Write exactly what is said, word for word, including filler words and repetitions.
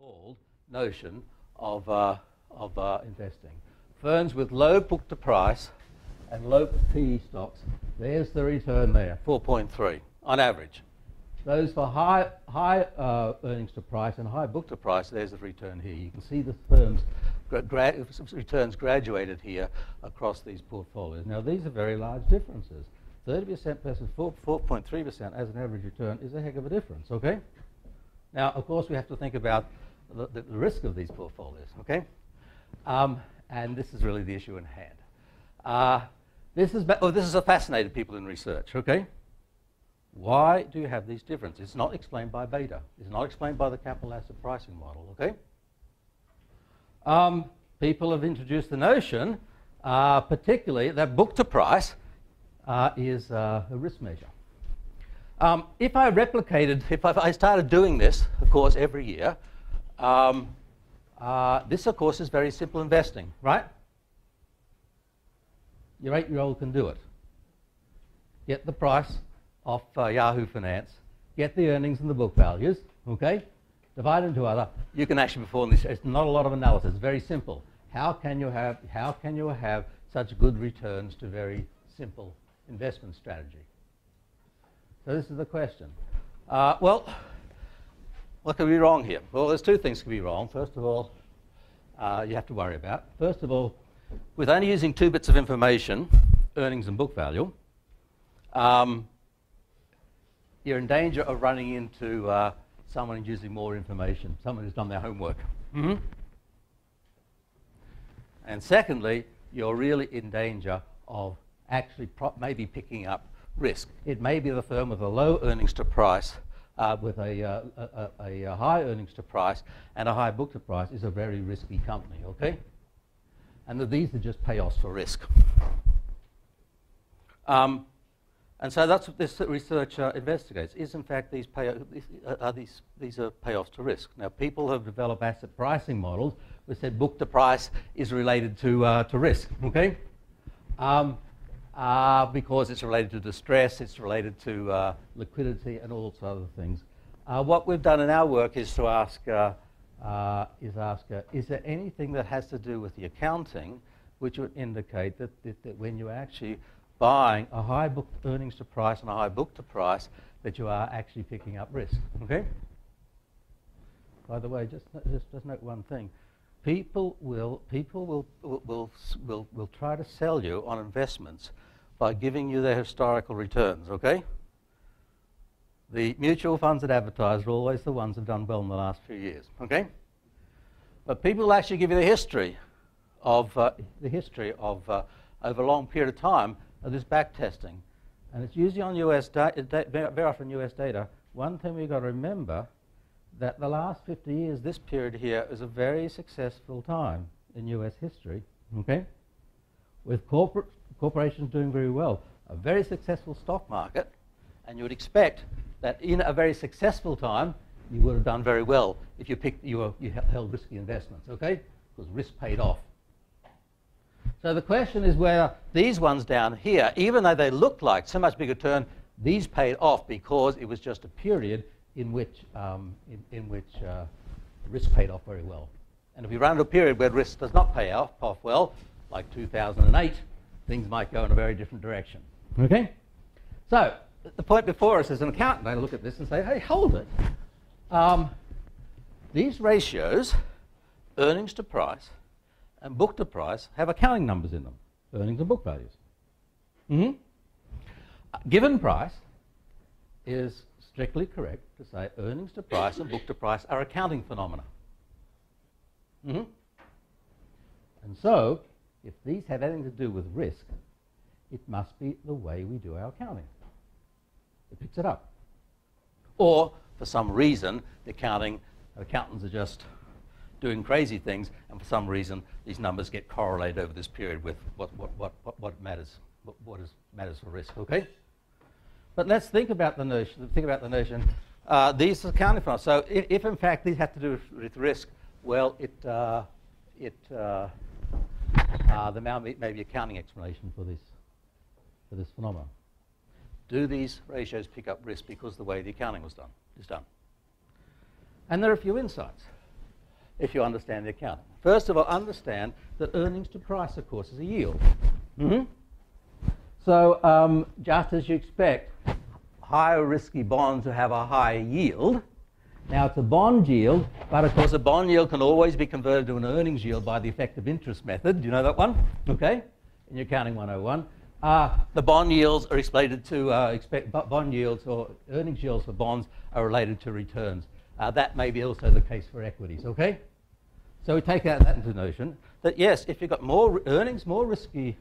called notion of, uh, of uh, investing. Firms with low book-to-price and low P E stocks, there's the return there, four point three on average. Those for high, high uh, earnings to price and high book to price, there's the return here. You can see the firms' gra gra returns graduated here across these portfolios. Now, these are very large differences. thirty percent versus four point three percent as an average return is a heck of a difference, okay? Now, of course, we have to think about the, the risk of these portfolios, okay? Um, and this is really the issue in hand. Uh, this is, oh, this is a fascinated people in research, okay? Why do you have these differences? It's not explained by beta. It's not explained by the capital asset pricing model, okay? Um, people have introduced the notion, uh, particularly that book to price uh, is uh, a risk measure. Um, if I replicated, if I, if I started doing this, of course, every year, um, uh, this, of course, is very simple investing, right? Your eight-year-old can do it. Get the price off uh, Yahoo Finance, get the earnings and the book values, okay? Divide them to other. You can actually perform this. It's not a lot of analysis. It's very simple. How can you have, how can you have such good returns to very simple investment strategy? So this is the question. Uh, well, what could be wrong here? Well, there's two things could be wrong. First of all, uh, you have to worry about. First of all, with only using two bits of information, earnings and book value, um, you're in danger of running into uh, someone who's using more information, someone who's done their homework. Mm-hmm. And secondly, you're really in danger of actually pro maybe picking up risk. It may be the firm with a low earnings to price, uh, with a, uh, a, a, a high earnings to price and a high book to price is a very risky company, okay? And that these are just payoffs for risk. Um, And so that's what this research uh, investigates, is in fact these, pay are these, these are payoffs to risk. Now, people have developed asset pricing models which said book to price is related to, uh, to risk, okay? Um, uh, because it's related to distress, it's related to uh, liquidity and all sorts of other things. Uh, what we've done in our work is to ask, uh, uh, is, ask uh, is there anything that has to do with the accounting which would indicate that, that, that when you actually buying a high book earnings to price and a high book to price, that you are actually picking up risk, okay? By the way, just, just, just note one thing. People will, people will, will, will, will try to sell you on investments by giving you their historical returns, okay? The mutual funds that advertise are always the ones that have done well in the last few years, okay? But people will actually give you the history of, uh, the history of, uh, over a long period of time, of this back testing, and it's usually on U S data, very often U S data. One thing we've got to remember that the last fifty years, this period here is a very successful time in U S history, okay? With corporate corporations doing very well, a very successful stock market, and you would expect that in a very successful time, you would have done very well if you picked, you, were, you held risky investments, okay? Because risk paid off. So the question is whether these ones down here, even though they looked like so much bigger turn, these paid off because it was just a period in which, um, in, in which uh, risk paid off very well. And if we run into a period where risk does not pay off, off well, like two thousand eight, things might go in a very different direction, okay? So the point before us as an accountant, I look at this and say, hey, hold it. Um, these ratios, earnings to price, and book to price have accounting numbers in them, earnings and book values. Mm-hmm. Uh, given price is strictly correct to say earnings to price and book to price are accounting phenomena. Mm-hmm. And so, if these have anything to do with risk, it must be the way we do our accounting. It picks it up. Or, for some reason, the accounting, accountants are just doing crazy things, and for some reason, these numbers get correlated over this period with what, what, what, what, what matters, what, what is, matters for risk, okay? But let's think about the notion, think about the notion, uh, these are accounting for us. So if, if in fact these have to do with, with risk, well, it, uh, it, uh, uh, there may be accounting explanation for this, for this phenomenon. Do these ratios pick up risk because of the way the accounting was done, is done? And there are a few insights. if you understand the accounting. First of all, understand that earnings to price, of course, is a yield. Mm-hmm. So um, just as you expect higher risky bonds to have a higher yield. Now it's a bond yield, but of course a bond yield can always be converted to an earnings yield by the effective interest method. Do you know that one? Okay, in your accounting one oh one. Uh, the bond yields are explained to uh, expect bond yields or earnings yields for bonds are related to returns. Uh, that may be also the case for equities. Okay, so we take out that into notion that yes, if you've got more earnings, more risky